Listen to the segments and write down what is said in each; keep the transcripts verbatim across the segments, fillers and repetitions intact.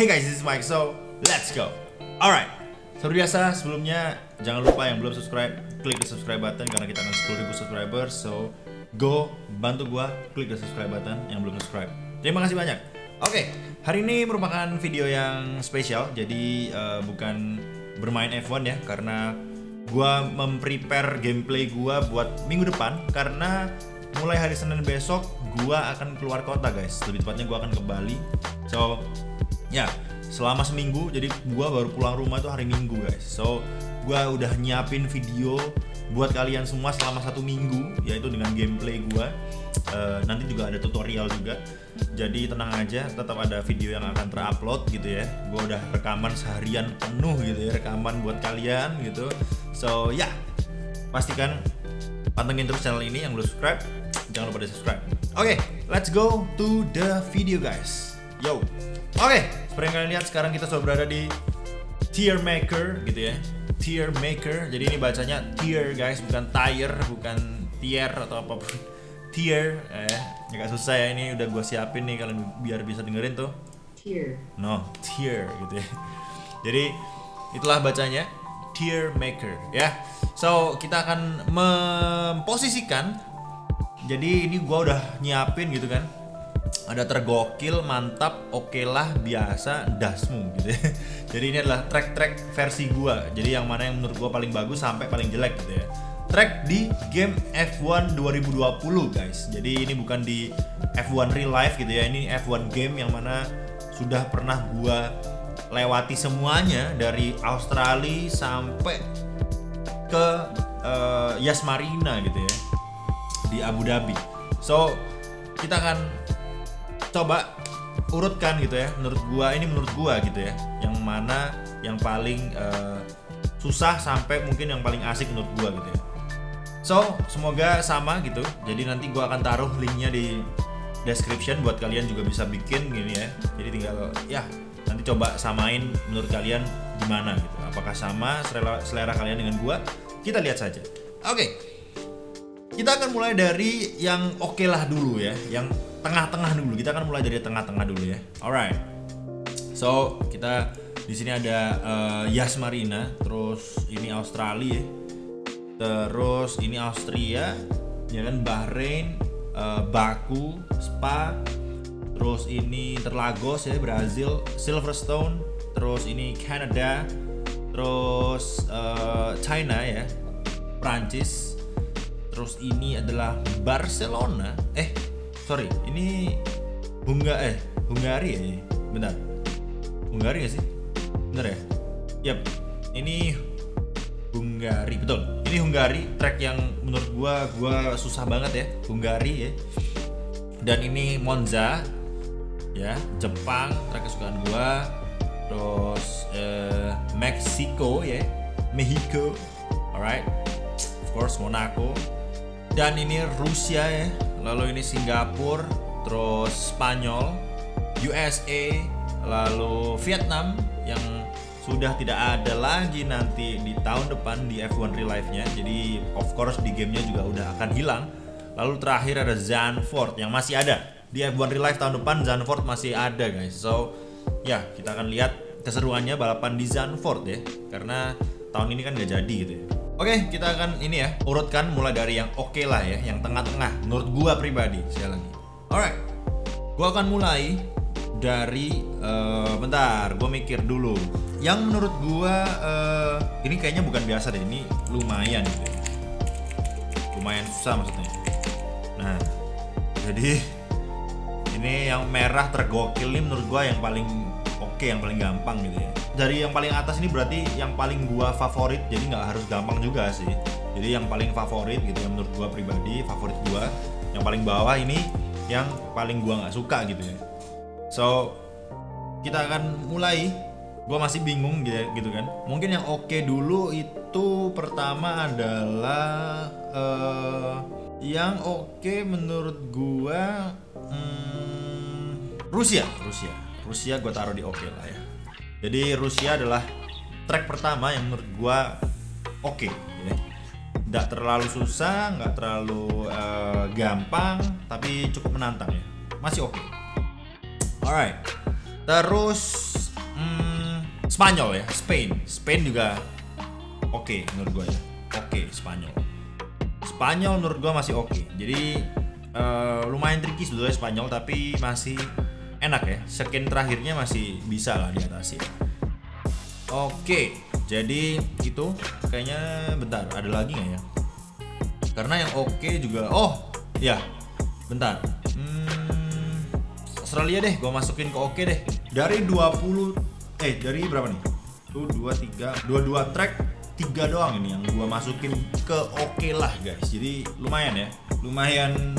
Hey guys, this is Mike, so let's go. Alright, seperti biasa sebelumnya jangan lupa yang belum subscribe, klik the subscribe button karena kita akan sepuluh ribu subscriber. So go, bantu gua, klik the subscribe button yang belum subscribe. Terima kasih banyak. Oke, okay, hari ini merupakan video yang spesial. Jadi uh, bukan bermain F satu ya, karena gua memprepare gameplay gua buat minggu depan. Karena mulai hari Senin besok gua akan keluar kota guys. Lebih tepatnya gua akan ke Bali. So ya, selama seminggu, jadi gue baru pulang rumah tuh hari Minggu guys. So, gue udah nyiapin video buat kalian semua selama satu minggu, yaitu dengan gameplay gue. uh, Nanti juga ada tutorial juga. Jadi tenang aja, tetap ada video yang akan terupload gitu ya. Gue udah rekaman seharian penuh gitu ya, rekaman buat kalian gitu. So, ya, yeah, pastikan pantengin terus channel ini. Yang belum subscribe, jangan lupa di subscribe. Oke, okay, let's go to the video guys. Yo. Oke, okay, seperti yang kalian lihat sekarang kita sudah berada di Tier Maker gitu ya. Tier Maker, jadi ini bacanya tier guys, bukan tire, bukan tier atau apapun. Tier, eh agak susah ya, ini udah gue siapin nih kalian biar bisa dengerin tuh. Tier. No, tier gitu ya. Jadi itulah bacanya Tier Maker ya. So, kita akan memposisikan. Jadi ini gue udah nyiapin gitu kan. Ada tergokil, mantap, oke lah, biasa, dasmu gitu ya. Jadi ini adalah track-track versi gua. Jadi yang mana yang menurut gua paling bagus sampai paling jelek gitu ya. Track di game F satu dua ribu dua puluh guys. Jadi ini bukan di F satu real life gitu ya. Ini F satu game yang mana sudah pernah gua lewati semuanya. Dari Australia sampai ke uh, Yas Marina gitu ya, di Abu Dhabi. So, kita akan coba urutkan gitu ya, menurut gua ini menurut gua gitu ya, yang mana yang paling uh, susah sampai mungkin yang paling asik menurut gua gitu ya. So semoga sama gitu. Jadi nanti gua akan taruh linknya di description buat kalian juga bisa bikin gini ya. Jadi tinggal ya nanti coba samain menurut kalian gimana gitu. Apakah sama selera, selera kalian dengan gua? Kita lihat saja. Oke, okay, kita akan mulai dari yang oke lah dulu ya, yang tengah-tengah dulu. Kita akan mulai dari tengah-tengah dulu ya. Alright. So, kita di sini ada uh, Yas Marina, terus ini Australia, terus ini Austria, ya kan, Bahrain, uh, Baku, Spa, terus ini Interlagos ya, Brazil, Silverstone, terus ini Kanada, terus uh, China ya, Prancis, terus ini adalah Barcelona. Eh Sorry, ini Hunga, eh, Hungari ya ini? Bentar, Hungari gak sih? Bener ya? Yap, ini Hungari, betul. Ini Hungari, track yang menurut gua, gua susah banget ya, Hungari ya. Dan ini Monza, ya, Jepang, track kesukaan gua. Terus eh, Meksiko ya, Mexico, alright. Of course Monaco. Dan ini Rusia ya. Lalu ini Singapura, terus Spanyol, U S A, lalu Vietnam yang sudah tidak ada lagi nanti di tahun depan di F satu real life-nya. Jadi of course di gamenya juga udah akan hilang. Lalu terakhir ada Zanford yang masih ada di F satu real life tahun depan. Zanford masih ada guys. So ya, kita akan lihat keseruannya balapan di Zanford ya, karena tahun ini kan gak jadi gitu ya. Oke, okay, kita akan ini ya, urutkan mulai dari yang oke okay lah ya, yang tengah-tengah menurut gua pribadi, sekali lagi. Alright, gua akan mulai dari, uh, bentar, gua mikir dulu. Yang menurut gua, uh, ini kayaknya bukan biasa deh, ini lumayan gitu ya. Lumayan susah maksudnya. Nah, jadi ini yang merah tergokil ini menurut gua yang paling oke, okay, yang paling gampang gitu ya. Dari yang paling atas ini berarti yang paling gua favorit, jadi nggak harus gampang juga sih. Jadi yang paling favorit gitu ya, menurut gua pribadi favorit gua. Yang paling bawah ini yang paling gua nggak suka gitu ya. So kita akan mulai. Gua masih bingung gitu kan. Mungkin yang oke okay dulu itu pertama adalah uh, yang oke okay menurut gua hmm, Rusia, Rusia, Rusia gua taruh di oke okay lah ya. Jadi Rusia adalah track pertama yang menurut gua oke, okay, ya. Nggak terlalu susah, nggak terlalu uh, gampang, tapi cukup menantang ya, masih oke. Okay. Alright, terus Spanyol ya, Spain. Spain juga oke okay, menurut gue ya. Oke, okay, Spanyol. Spanyol menurut gue masih oke. Okay. Jadi uh, lumayan tricky sebetulnya Spanyol, tapi masih enak ya. Skin terakhirnya masih bisa lah diatasi. Oke, okay, jadi gitu. Kayaknya bentar, ada lagi nggak ya? Karena yang oke okay juga. Oh, ya. Bentar. Hmm, Australia deh, gue masukin ke oke okay deh. Dari dua puluh eh dari berapa nih? Tuh dua puluh tiga, dua puluh dua track, tiga doang ini yang gue masukin ke oke okay lah guys. Jadi lumayan ya. Lumayan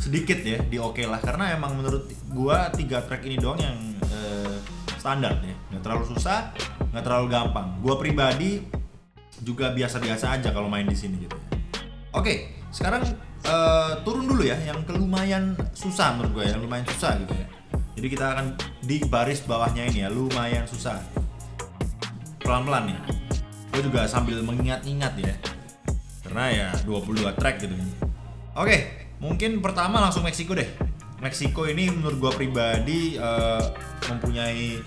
sedikit ya di oke okay lah, karena emang menurut gue tiga track ini doang yang eh, standar ya. Nggak terlalu susah, nggak terlalu gampang. Gue pribadi juga biasa-biasa aja kalau main di sini gitu. Oke, okay, sekarang Uh, turun dulu ya, yang lumayan susah menurut gue ya, lumayan susah gitu ya. Jadi kita akan di baris bawahnya ini ya, lumayan susah. Pelan-pelan nih. Gue juga sambil mengingat-ingat ya. Karena ya dua puluh dua track gitu. Oke, mungkin pertama langsung Meksiko deh. Meksiko ini menurut gue pribadi uh, mempunyai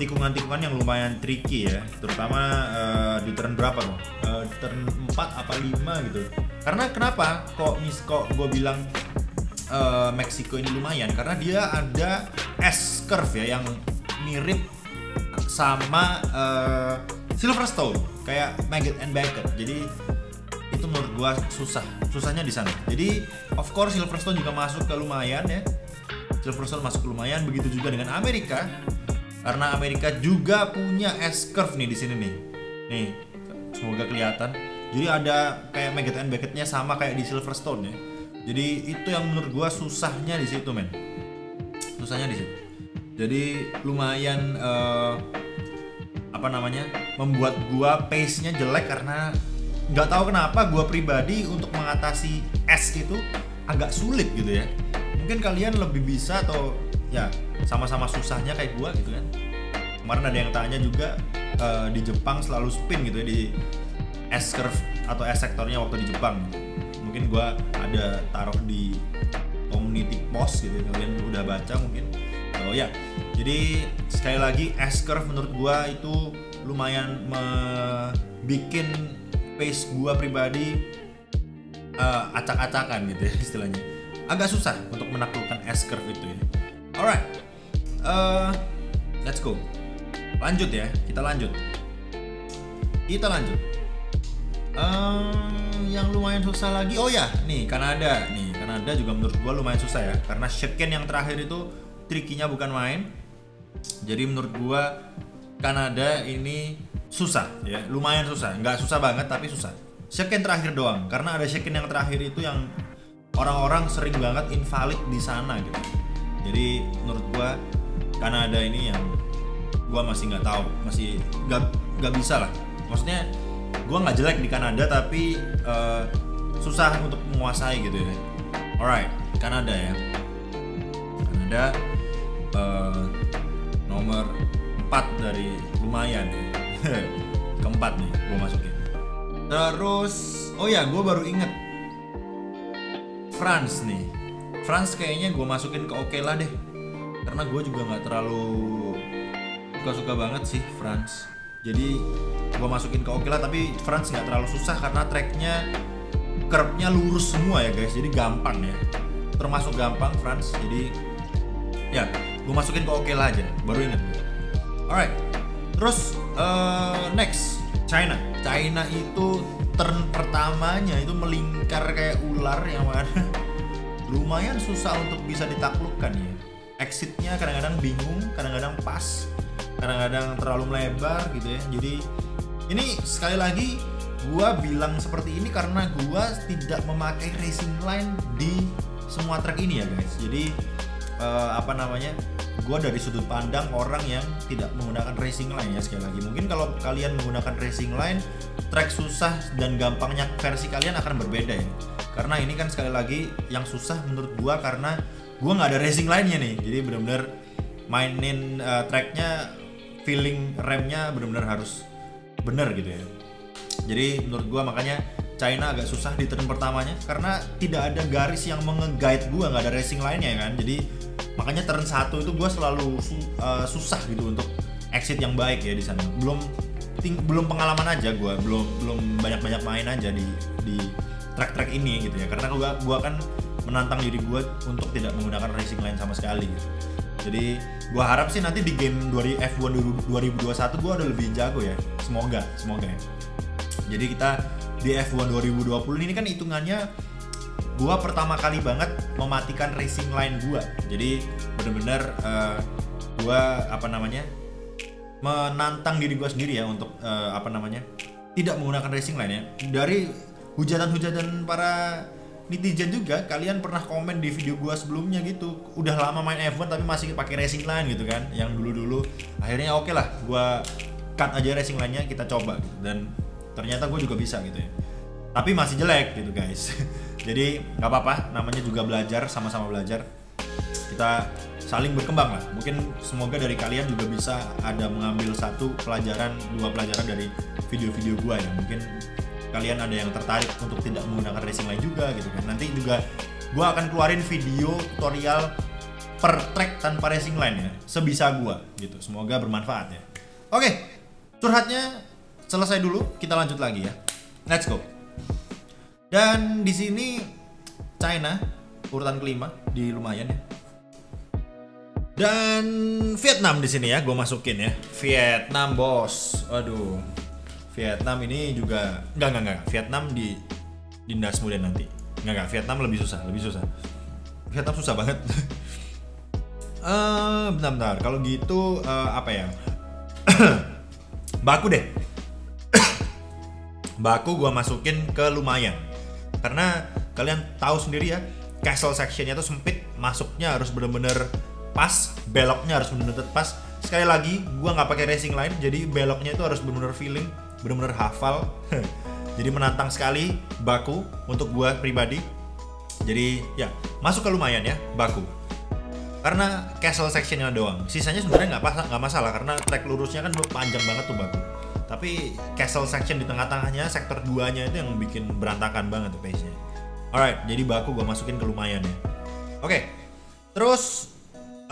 tikungan-tikungan yang lumayan tricky ya. Terutama uh, di turn berapa tuh? Uh, di turn empat apa lima gitu. Karena kenapa kok mis kok gue bilang uh, Meksiko ini lumayan, karena dia ada S curve ya yang mirip sama uh, Silverstone kayak Maggot and Becket. Jadi itu menurut gue susah, susahnya di sana. Jadi of course Silverstone juga masuk ke lumayan ya. Silverstone masuk ke lumayan, begitu juga dengan Amerika, karena Amerika juga punya S curve nih di sini nih. Nih semoga kelihatan. Jadi ada kayak Maggot and Becketnya sama kayak di Silverstone ya. Jadi itu yang menurut gua susahnya di situ men. Susahnya di situ. Jadi lumayan uh, apa namanya membuat gua pace-nya jelek, karena nggak tahu kenapa gua pribadi untuk mengatasi S itu agak sulit gitu ya. Mungkin kalian lebih bisa atau ya sama-sama susahnya kayak gua gitu kan. Kemarin ada yang tanya juga uh, di Jepang selalu spin gitu ya di S curve atau S sektornya waktu di Jepang. Mungkin gua ada taruh di community post gitu, kalian udah baca mungkin. Oh ya, jadi sekali lagi S curve menurut gua itu lumayan bikin pace gua pribadi uh, acak-acakan gitu ya istilahnya. Agak susah untuk menaklukkan S curve itu ya. Alright, uh, let's go. Lanjut ya, kita lanjut. Kita lanjut. Um, yang lumayan susah lagi, oh ya, nih Kanada, nih Kanada juga menurut gue lumayan susah ya, karena chicane yang terakhir itu trikinya bukan main. Jadi menurut gue Kanada ini susah ya, lumayan susah, nggak susah banget tapi susah. Chicane terakhir doang, karena ada chicane yang terakhir itu yang orang-orang sering banget invalid di sana gitu. Jadi menurut gue Kanada ini yang gue masih nggak tahu, masih nggak nggak bisa lah, maksudnya. Gue nggak jelek di Kanada tapi uh, susah untuk menguasai gitu ya. Alright, Kanada ya. Kanada uh, nomor empat dari lumayan ya. Keempat nih gue masukin. Terus, oh ya gue baru inget France nih. France kayaknya gue masukin ke oke okay lah deh. Karena gue juga nggak terlalu suka-suka banget sih France. Jadi gue masukin ke oke lah, tapi France nggak terlalu susah karena tracknya curve-nya lurus semua ya guys, jadi gampang ya, termasuk gampang France. Jadi ya gue masukin ke oke lah aja, baru ingat. Alright, terus uh, next China. China itu turn pertamanya itu melingkar kayak ular yang mana lumayan susah untuk bisa ditaklukkan ya. Exitnya kadang-kadang bingung, kadang-kadang pas, kadang-kadang terlalu melebar gitu ya. Jadi ini sekali lagi gua bilang seperti ini karena gua tidak memakai racing line di semua track ini ya guys. Jadi eh, apa namanya, gua dari sudut pandang orang yang tidak menggunakan racing line ya. Sekali lagi, mungkin kalau kalian menggunakan racing line, track susah dan gampangnya versi kalian akan berbeda ya. Karena ini kan sekali lagi yang susah menurut gua karena gua nggak ada racing line-nya nih. Jadi benar-benar mainin uh, tracknya, feeling remnya benar-benar harus bener gitu ya. Jadi menurut gua makanya China agak susah di turn pertamanya karena tidak ada garis yang menge-guide gua, nggak ada racing line-nya ya kan. Jadi makanya turn satu itu gua selalu su uh, susah gitu untuk exit yang baik ya di sana. Belum ting, belum pengalaman aja gue, belum belum banyak-banyak main aja di di track-track ini gitu ya. Karena gue gue kan menantang diri gue untuk tidak menggunakan racing line sama sekali gitu. Jadi gue harap sih nanti di game F one dua ribu dua puluh satu gue udah lebih jago ya. Semoga, semoga ya. Jadi kita di F one dua ribu dua puluh ini kan hitungannya gue pertama kali banget mematikan racing line gue. Jadi bener-bener uh, gue apa namanya menantang diri gue sendiri ya untuk uh, apa namanya tidak menggunakan racing line ya. Dari hujatan-hujatan para netizen juga, kalian pernah komen di video gua sebelumnya gitu, udah lama main F one tapi masih pakai racing line gitu kan, yang dulu-dulu. Akhirnya oke okay lah, gua cut aja racing line-nya, kita coba gitu. Dan ternyata gua juga bisa gitu ya. Tapi masih jelek gitu guys. Jadi nggak apa-apa, namanya juga belajar, sama-sama belajar. Kita saling berkembang lah. Mungkin semoga dari kalian juga bisa ada mengambil satu pelajaran, dua pelajaran dari video-video gua ya. Mungkin kalian ada yang tertarik untuk tidak menggunakan racing line juga gitu kan. Nanti juga gue akan keluarin video tutorial per track tanpa racing line ya, sebisa gue gitu. Semoga bermanfaat ya. Oke, curhatnya selesai dulu, kita lanjut lagi ya. Let's go. Dan di sini China urutan kelima, di lumayan ya. Dan Vietnam di sini ya, gue masukin ya. Vietnam bos, aduh. Vietnam ini juga enggak enggak enggak. Vietnam di dinas muda nanti. Enggak enggak. Vietnam lebih susah, lebih susah. Vietnam susah banget. Eh, uh, bentar-bentar. Kalau gitu uh, apa ya? Baku deh. Baku gua masukin ke lumayan. Karena kalian tahu sendiri ya, castle sectionnya tuh sempit, masuknya harus bener-bener pas, beloknya harus bener-bener pas. Sekali lagi, gua nggak pakai racing line, jadi beloknya itu harus bener-bener feeling. Bener-bener hafal. Jadi menantang sekali Baku untuk gua pribadi. Jadi ya masuk ke lumayan ya Baku, karena castle sectionnya doang. Sisanya sebenarnya nggak pas, nggak masalah karena track lurusnya kan panjang banget tuh Baku. Tapi castle section di tengah-tengahnya, sektor duanya itu yang bikin berantakan banget tuh pace-nya. Alright, jadi Baku gua masukin ke lumayan ya. Oke, okay. Terus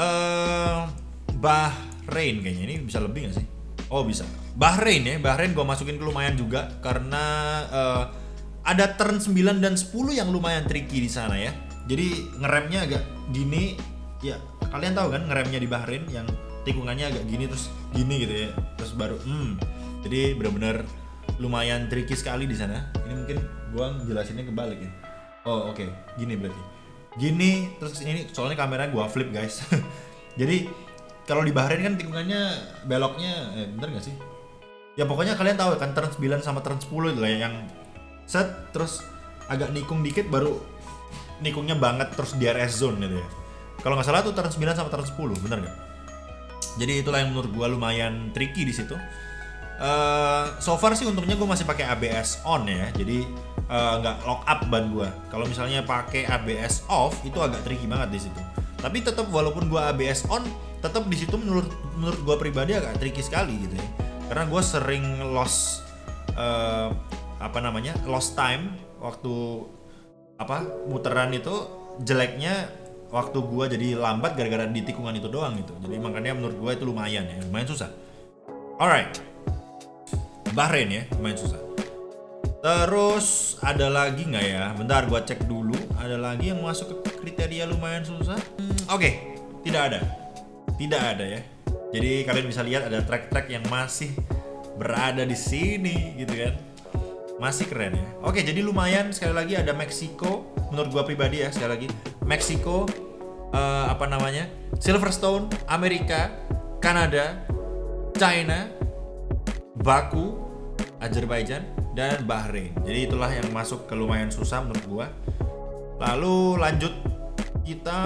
uh, Bahrain kayaknya ini bisa lebih nggak sih? Oh bisa. Bahrain ya, Bahrain gue masukin ke lumayan juga karena uh, ada turn sembilan dan sepuluh yang lumayan tricky di sana ya. Jadi ngeremnya agak gini ya. Kalian tahu kan ngeremnya di Bahrain yang tikungannya agak gini terus gini gitu ya. Terus baru hmm. Jadi benar-benar lumayan tricky sekali di sana. Ini mungkin gue jelasinnya kebalik ya. Oh, oke. Okay. Gini berarti. Gini terus ini soalnya kamera gue flip guys. Jadi kalau di Bahrain kan tikungannya beloknya eh, bener gak sih? Ya pokoknya kalian tahu kan turn sembilan sama turn sepuluh itu lah yang set terus agak nikung dikit baru nikungnya banget terus D R S zone gitu ya. Kalau nggak salah tuh turn sembilan sama turn sepuluh, bener nggak? Jadi itulah yang menurut gua lumayan tricky di situ. Uh, so far sih untungnya gua masih pakai A B S on ya. Jadi uh, nggak lock up ban gua. Kalau misalnya pakai A B S off itu agak tricky banget di situ. Tapi tetap walaupun gua A B S on, tetap di situ menurut menurut gua pribadi agak tricky sekali gitu ya. Karena gue sering lost uh, apa namanya lost time waktu apa muteran itu, jeleknya waktu gue jadi lambat gara-gara di tikungan itu doang gitu. Jadi makanya menurut gue itu lumayan ya, lumayan susah. Alright, Bahrain ya lumayan susah. Terus ada lagi nggak ya? Bentar gue cek dulu. Ada lagi yang masuk ke kriteria lumayan susah? Hmm, Oke, okay. tidak ada, tidak ada ya. Jadi kalian bisa lihat ada track-track yang masih berada di sini gitu kan. Masih keren ya. Oke, jadi lumayan sekali lagi ada Meksiko menurut gua pribadi ya, sekali lagi Meksiko, uh, apa namanya? Silverstone, Amerika, Kanada, China, Baku, Azerbaijan dan Bahrain. Jadi itulah yang masuk ke lumayan susah menurut gua. Lalu lanjut kita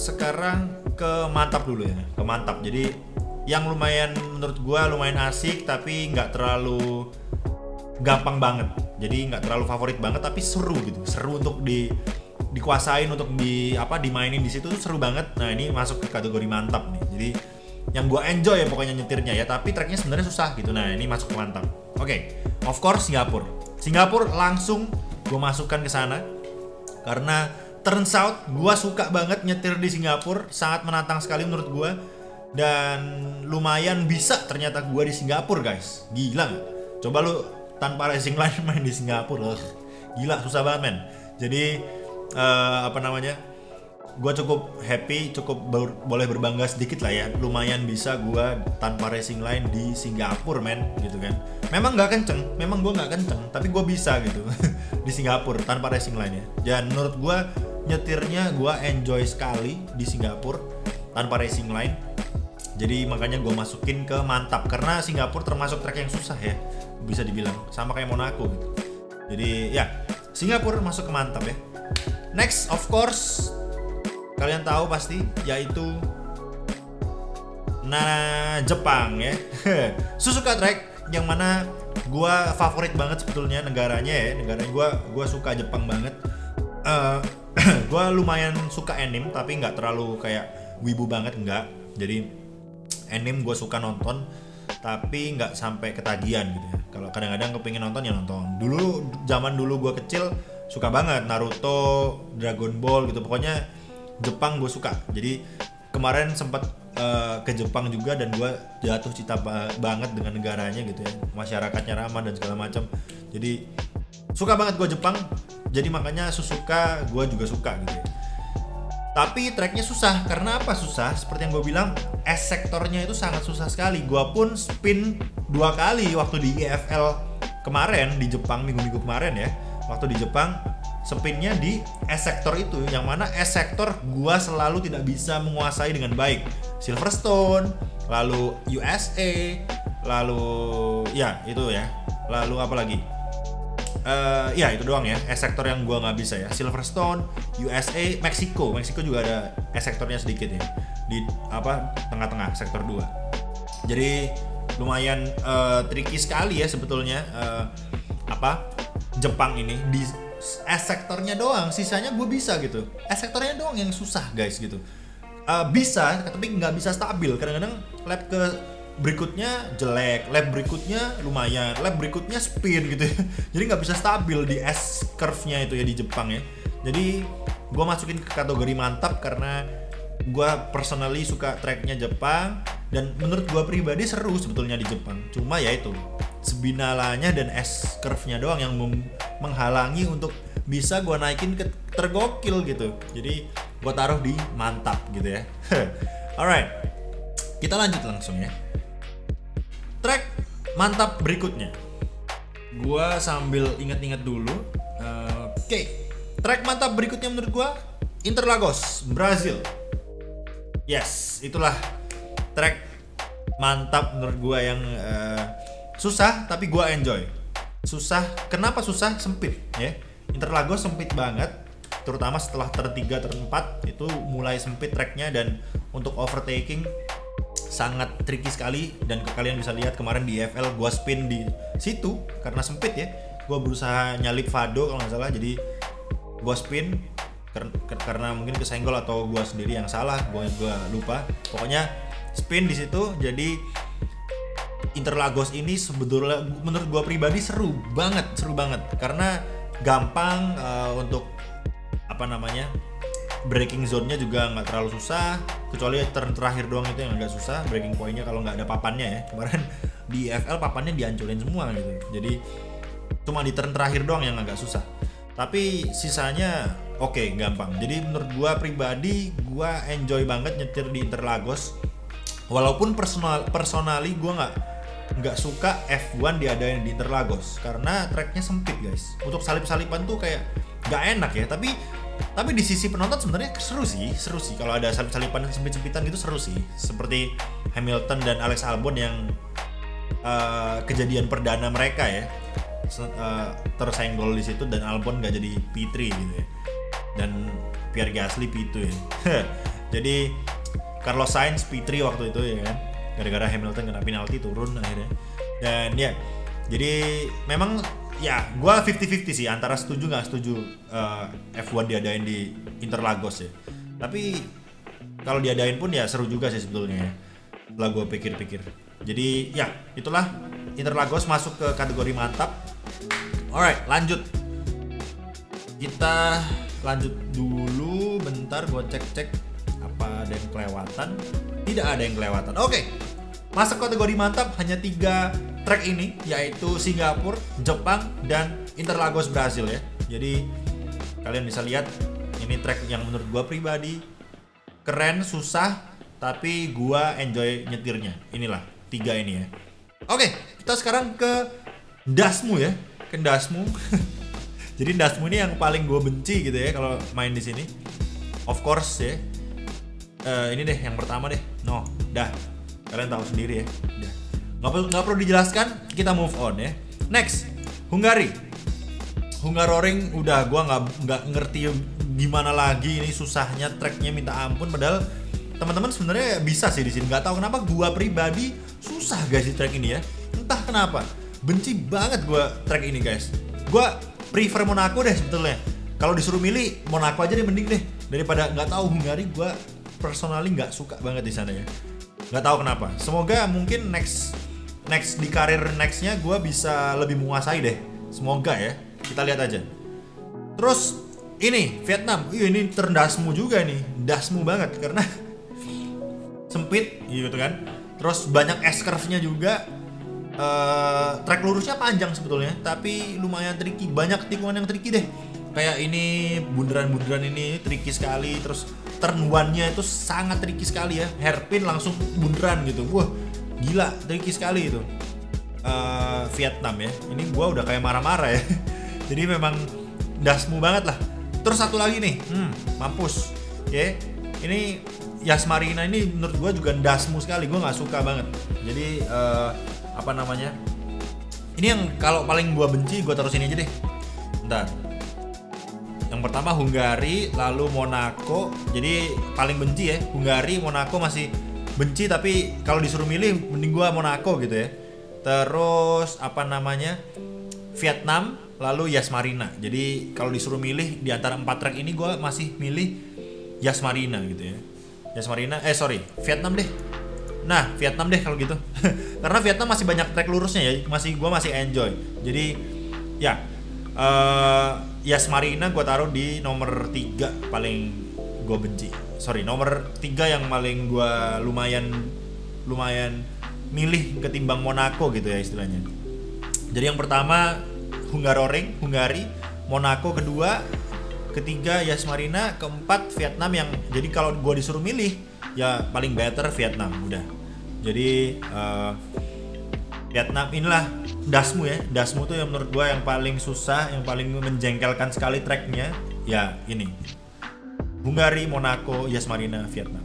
sekarang ke mantap dulu ya. Ke mantap. Jadi yang lumayan menurut gua lumayan asik tapi nggak terlalu gampang banget, jadi nggak terlalu favorit banget tapi seru gitu, seru untuk di dikuasain, untuk di apa dimainin di situ tuh seru banget. Nah ini masuk ke kategori mantap nih, jadi yang gua enjoy ya pokoknya nyetirnya ya, tapi tracknya sebenarnya susah gitu. Nah ini masuk ke mantap. Oke, okay. Of course Singapura. Singapura langsung gua masukkan ke sana karena turns out gua suka banget nyetir di Singapura, sangat menantang sekali menurut gua. Dan lumayan bisa ternyata gua di Singapura, guys. Gila gak? Coba lu tanpa racing line main di Singapura. Ugh. Gila, susah banget, men. Jadi uh, apa namanya? Gua cukup happy, cukup ber boleh berbangga sedikit lah ya. Lumayan bisa gua tanpa racing line di Singapura, men, gitu kan. Memang nggak kenceng, memang gua nggak kenceng, tapi gua bisa gitu di Singapura tanpa racing line ya. Dan menurut gua nyetirnya gua enjoy sekali di Singapura tanpa racing line. Jadi makanya gue masukin ke mantap, karena Singapura termasuk track yang susah ya, bisa dibilang sama kayak Monaco gitu. Jadi ya, Singapura masuk ke mantap ya. Next, of course kalian tahu pasti, yaitu nah Jepang ya. Suzuka track yang mana gue favorit banget sebetulnya negaranya ya. Negaranya gue gue suka Jepang banget. Uh, gue lumayan suka anime, tapi nggak terlalu kayak wibu banget, enggak. Jadi anime gue suka nonton, tapi nggak sampai ketagihan gitu ya. Kalau kadang-kadang kepingin nonton ya nonton. Dulu zaman dulu gue kecil suka banget Naruto, Dragon Ball gitu. Pokoknya Jepang gue suka. Jadi kemarin sempat uh, ke Jepang juga, dan gue jatuh cinta ba banget dengan negaranya gitu ya. Masyarakatnya ramah dan segala macam. Jadi suka banget gue Jepang. Jadi makanya Suzuka gue juga suka gitu ya. Tapi tracknya susah, karena apa susah? Seperti yang gue bilang, S sektornya itu sangat susah sekali. Gue pun spin dua kali waktu di I F L kemarin, di Jepang minggu-minggu kemarin ya. Waktu di Jepang, spinnya di S sektor itu, yang mana S sektor gue selalu tidak bisa menguasai dengan baik. Silverstone, lalu U S A, lalu ya itu ya, lalu apa lagi? Uh, ya itu doang ya, S sektor yang gua nggak bisa ya. Silverstone, U S A, Meksiko, Meksiko juga ada S sektornya sedikit ya, di apa tengah-tengah sektor dua. Jadi lumayan uh, tricky sekali ya sebetulnya uh, apa Jepang ini di S sektornya doang, sisanya gue bisa gitu. S sektornya doang yang susah guys gitu. Uh, bisa, tapi nggak bisa stabil. Kadang-kadang lap ke berikutnya jelek, lap berikutnya lumayan, lap berikutnya spin gitu ya. Jadi nggak bisa stabil di S curve-nya itu ya di Jepang ya. Jadi gue masukin ke kategori mantap karena gue personally suka tracknya Jepang, dan menurut gue pribadi seru sebetulnya di Jepang. Cuma ya itu sebinalanya dan S curve-nya doang yang menghalangi untuk bisa gue naikin ke tergokil gitu. Jadi gue taruh di mantap gitu ya. Alright, kita lanjut langsung ya. Track mantap berikutnya, gua sambil ingat-ingat dulu. Uh, Oke, okay. Track mantap berikutnya menurut gua Interlagos, Brazil. Yes, itulah track mantap menurut gua yang uh, susah tapi gua enjoy. Susah, kenapa susah? Sempit ya. Interlagos sempit banget, terutama setelah turn tiga, turn empat itu mulai sempit tracknya, dan untuk overtaking sangat tricky sekali. Dan kalian bisa lihat kemarin di E F L gue spin di situ karena sempit ya. Gue berusaha nyalip Fado kalau nggak salah, jadi gue spin karena mungkin kesenggol atau gue sendiri yang salah, gue lupa. Pokoknya spin di situ. Jadi Interlagos ini sebetulnya menurut gue pribadi seru banget, seru banget karena gampang uh, untuk apa namanya, breaking zone-nya juga nggak terlalu susah, kecuali turn terakhir doang itu yang agak susah breaking point-nya kalau nggak ada papannya ya. Kemarin di E F L papannya dihancurin semua gitu, jadi cuma di turn terakhir doang yang agak susah, tapi sisanya oke, okay, gampang. Jadi menurut gua pribadi, gua enjoy banget nyetir di Interlagos, walaupun personal personally gua nggak nggak suka F satu diadain di Interlagos karena tracknya sempit guys. Untuk salip-salipan tuh kayak nggak enak ya, tapi Tapi di sisi penonton sebenarnya seru sih, seru sih kalau ada salip-salipan sempit-sempitan gitu, seru sih. Seperti Hamilton dan Alex Albon yang uh, kejadian perdana mereka ya, uh, tersenggol di situ dan Albon gak jadi P tiga gitu ya, dan Pierre Gasly P dua ya. Jadi Carlos Sainz P tiga waktu itu ya kan, gara-gara Hamilton kena penalti turun akhirnya. Dan ya, jadi memang ya, gue fifty fifty sih antara setuju nggak setuju uh, F satu diadain di Interlagos ya. Tapi kalau diadain pun ya seru juga sih sebetulnya ya, setelah gue pikir-pikir. Jadi ya, itulah Interlagos masuk ke kategori mantap. Alright, lanjut. Kita lanjut dulu, bentar gue cek-cek apa ada yang kelewatan. tidak ada yang kelewatan. Oke, masuk kategori mantap hanya tiga track ini, yaitu Singapura, Jepang, dan Interlagos Brasil ya. Jadi kalian bisa lihat ini track yang menurut gua pribadi keren, susah, tapi gua enjoy nyetirnya. Inilah tiga ini ya. Oke, kita sekarang ke dasmu ya, ke dasmu. Jadi dasmu ini yang paling gue benci gitu ya kalau main di sini. Of course ya. Uh, ini deh yang pertama deh. No, dah. Kalian tahu sendiri ya. Dah. Nggak, nggak perlu dijelaskan. Kita move on ya. Next, Hungari. Hungaroring udah gue nggak nggak ngerti gimana lagi ini susahnya, tracknya minta ampun. Padahal teman-teman sebenarnya bisa sih di sini. Nggak tahu kenapa gue pribadi susah guys di track ini ya. Entah kenapa. Benci banget gue track ini guys. Gue prefer Monaco deh sebetulnya. Kalau disuruh milih Monaco aja deh mending deh daripada nggak tahu Hungari. Gue personally nggak suka banget di sana ya. Nggak tahu kenapa. Semoga mungkin next next di karir nextnya gue bisa lebih menguasai deh. Semoga ya. Kita lihat aja. Terus ini Vietnam. Ih, ini terdasmu juga nih. Dasmu banget karena sempit gitu kan. Terus banyak S curve-nya juga. Uh, track lurusnya panjang sebetulnya, tapi lumayan tricky. Banyak tikungan yang tricky deh. Kayak ini bundaran-bundaran ini tricky sekali. Terus turn one-nya itu sangat tricky sekali ya. Hairpin langsung bundaran gitu. Wah gila tricky sekali itu. uh, Vietnam ya. Ini gua udah kayak marah-marah ya. Jadi memang dasmu banget lah. Terus satu lagi nih, hmm, mampus ya. Okay. Ini Yas Marina ini menurut gua juga dasmu sekali. Gua nggak suka banget. Jadi uh, apa namanya, ini yang kalau paling gua benci, gua taruh sini aja deh. Bentar, yang pertama Hungari, lalu Monaco. Jadi paling benci ya Hungari, Monaco masih benci, tapi kalau disuruh milih mending gua Monaco gitu ya. Terus apa namanya Vietnam, lalu Yas Marina. Jadi kalau disuruh milih di antara empat track ini gua masih milih Yas Marina gitu ya. Yas Marina, eh sorry Vietnam deh. Nah, Vietnam deh kalau gitu. Karena Vietnam masih banyak track lurusnya ya. Masih gua masih enjoy. Jadi ya uh, Yas Marina gua taruh di nomor tiga paling gua benci. Sorry, nomor tiga yang paling gua lumayan lumayan milih ketimbang Monaco gitu ya istilahnya. Jadi yang pertama Hungaroring, Hungari, Monaco kedua, ketiga Yas Marina, keempat Vietnam. Yang jadi kalau gua disuruh milih ya paling better Vietnam udah. Jadi uh, Vietnam inilah dasmu ya. Dasmu tuh yang menurut gua yang paling susah, yang paling menjengkelkan sekali tracknya ya ini. Hungari, Monaco, Yas Marina, Vietnam.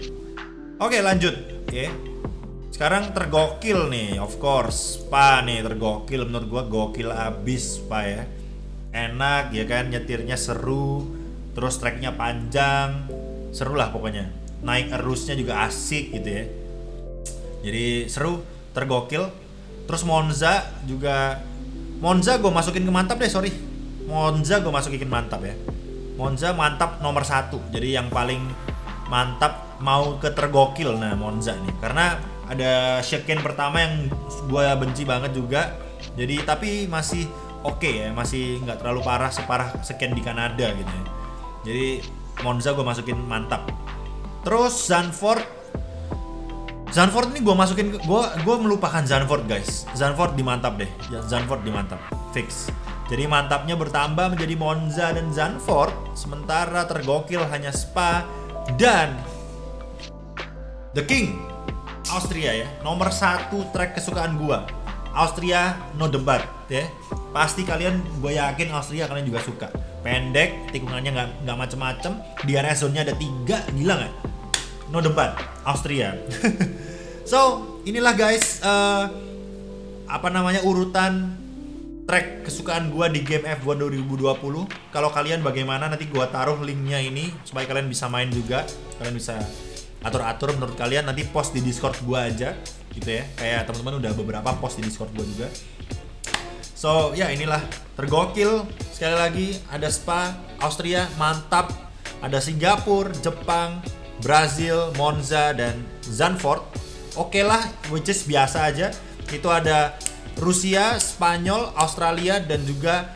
Oke lanjut. Oke. Sekarang tergokil nih, of course Spa nih tergokil. Menurut gua gokil abis Spa ya. Enak ya kan, nyetirnya seru, terus tracknya panjang, seru lah pokoknya. Naik erusnya juga asik gitu ya. Jadi seru, tergokil. Terus Monza juga. Monza gue masukin ke mantap deh, sorry. Monza gue masukin ke mantap ya. Monza mantap nomor satu. Jadi yang paling mantap mau ke tergokil, nah Monza nih. Karena ada check-in pertama yang gue benci banget juga. Jadi tapi masih oke okay ya, masih nggak terlalu parah separah sekian di Kanada gitu ya. Jadi Monza gue masukin mantap. Terus Zanford. Zanford ini gue masukin, gue gue melupakan Zanford guys. Zanford dimantap deh, Zanford dimantap, fix. Jadi mantapnya bertambah menjadi Monza dan Zanford, sementara tergokil hanya Spa dan The King, Austria ya. Nomor satu track kesukaan gue, Austria, no debat ya. Pasti kalian, gue yakin Austria kalian juga suka. Pendek, tikungannya nggak nggak macem-macem. Di area zone-nya ada tiga, gila nggak? No debat, Austria. So, inilah guys uh, apa namanya urutan track kesukaan gua di game F one dua ribu dua puluh. Kalau kalian bagaimana, nanti gua taruh linknya ini supaya kalian bisa main juga. Kalian bisa atur-atur menurut kalian, nanti post di Discord gua aja gitu ya. Kayak teman-teman udah beberapa post di Discord gua juga. So, ya inilah tergokil. Sekali lagi ada Spa, Austria, mantap. Ada Singapura, Jepang, Brazil, Monza, dan Zanford. Oke okay lah, which is biasa aja. Itu ada Rusia, Spanyol, Australia, dan juga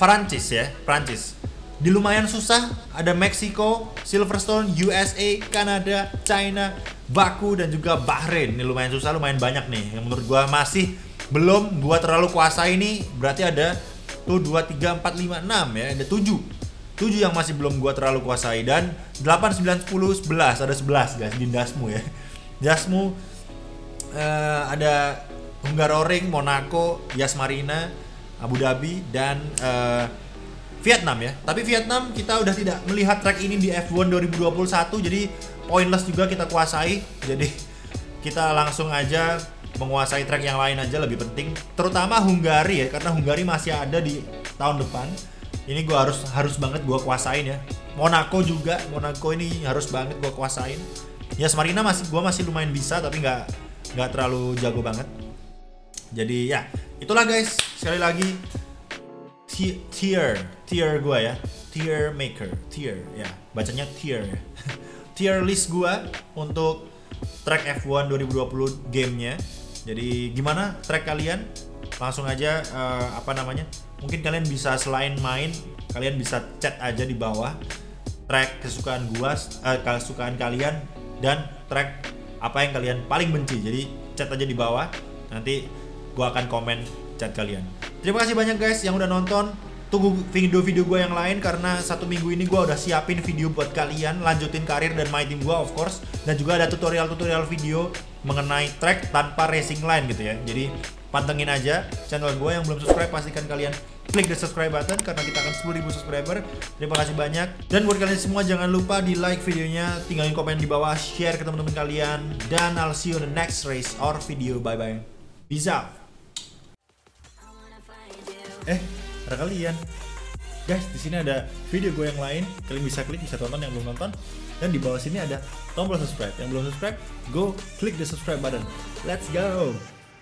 Prancis ya, Prancis. Di lumayan susah, ada Meksiko, Silverstone, U S A, Kanada, China, Baku dan juga Bahrain. Ini lumayan susah, lumayan banyak nih. Yang menurut gua masih belum gua terlalu kuasa ini. Berarti ada tuh dua, tiga, empat, lima, enam ya. Ada tujuh. tujuh yang masih belum gua terlalu kuasai. Dan delapan, sembilan, sepuluh, sebelas. Ada sebelas guys, di dasmu ya. Dasmu uh, ada Hungaroring, Monaco, Yas Marina, Abu Dhabi, dan uh, Vietnam ya. Tapi Vietnam kita udah tidak melihat track ini di F one dua ribu dua puluh satu, jadi pointless juga kita kuasai. Jadi kita langsung aja menguasai track yang lain aja, lebih penting. Terutama Hungari ya, karena Hungari masih ada di tahun depan. Ini gue harus harus banget gue kuasain ya. Monaco juga, Monaco ini harus banget gue kuasain. Yas Marina masih gue masih lumayan bisa, tapi nggak nggak terlalu jago banget. Jadi ya itulah guys, sekali lagi tier tier gue ya, tier maker, tier ya, bacanya tier ya. Tier list gue untuk track F one dua ribu dua puluh gamenya. Jadi gimana track kalian? Langsung aja uh, apa namanya? Mungkin kalian bisa selain main, kalian bisa chat aja di bawah track kesukaan gue, uh, kesukaan kalian, dan track apa yang kalian paling benci. Jadi chat aja di bawah, nanti gue akan komen chat kalian. Terima kasih banyak guys yang udah nonton. Tunggu video-video gue yang lain, karena satu minggu ini gue udah siapin video buat kalian, lanjutin karir dan my team gue of course, dan juga ada tutorial-tutorial video mengenai track tanpa racing line gitu ya. Jadi pantengin aja channel gue. Yang belum subscribe pastikan kalian klik the subscribe button, karena kita akan sepuluh ribu subscriber. Terima kasih banyak, dan buat kalian semua jangan lupa di like videonya, tinggalin komen di bawah, share ke teman-teman kalian, dan I'll see you on the next race or video. Bye bye, peace out. Eh, ada kalian guys, di sini ada video gue yang lain, kalian bisa klik, bisa tonton yang belum nonton, dan di bawah sini ada tombol subscribe. Yang belum subscribe, go click the subscribe button. Let's go,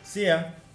see ya.